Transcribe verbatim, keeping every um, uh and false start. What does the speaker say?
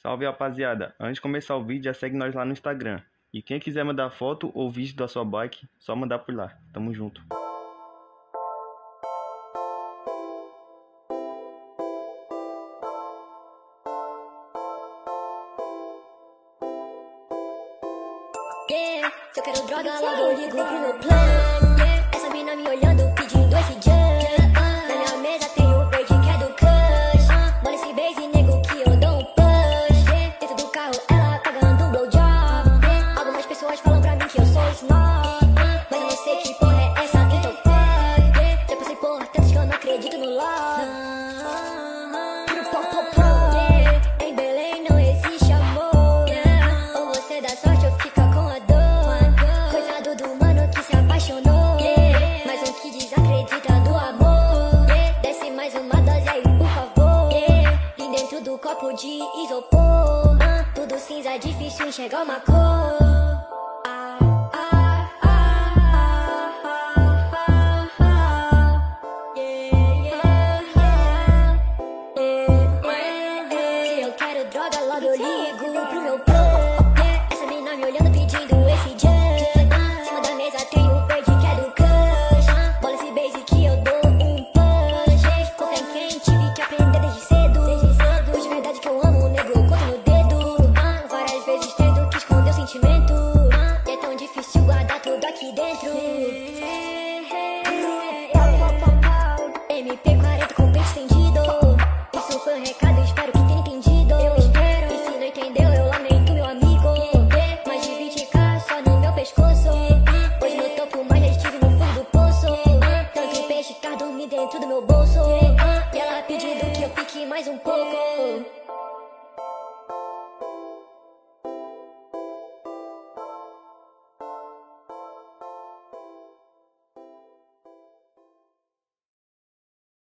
Salve, rapaziada! Antes de começar o vídeo, já segue nós lá no Instagram. E quem quiser mandar foto ou vídeo da sua bike, só mandar por lá. Tamo junto! Yeah, se eu quero droga, logo eu ligo pro meu plano. Yeah, essa mina me olhando, pedindo esse jump. Copo de isopor, ah, tudo cinza, difícil enxergar uma cor. Ah, ah, ah, ah, ah, ah, ah. Yeah, yeah, yeah. Yeah, yeah, yeah. Se eu quero droga, logo eu ligo pro meu plano. Yeah, essa mina me olhando pedindo.